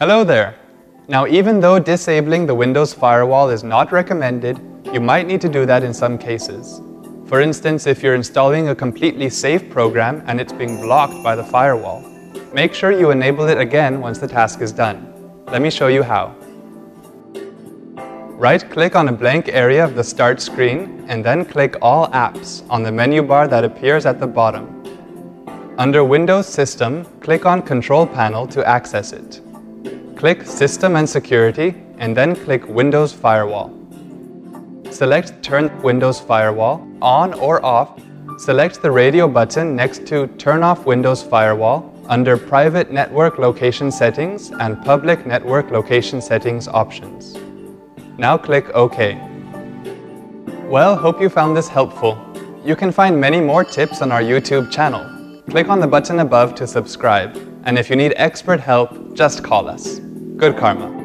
Hello there! Now, even though disabling the Windows firewall is not recommended, you might need to do that in some cases. For instance, if you're installing a completely safe program and it's being blocked by the firewall, make sure you enable it again once the task is done. Let me show you how. Right-click on a blank area of the Start screen and then click All Apps on the menu bar that appears at the bottom. Under Windows System, click on Control Panel to access it. Click System and Security and then click Windows Firewall. Select Turn Windows Firewall on or off. Select the radio button next to Turn off Windows Firewall under Private Network Location Settings and Public Network Location Settings options. Now click OK. Well, hope you found this helpful. You can find many more tips on our YouTube channel. Click on the button above to subscribe. And if you need expert help, just call us. Good karma.